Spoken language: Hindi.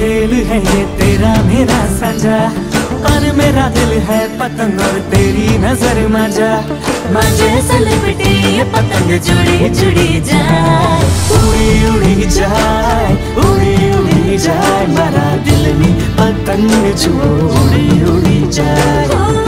खेल है ये तेरा मेरा साझा और मेरा दिल है पतंग और तेरी नजर माजा माजे से लिपटी ये पतंग जुड़ी जुड़ी जाए उड़ी उड़ी जाए मेरा दिल में पतंग जुड़ी उड़ी जाए।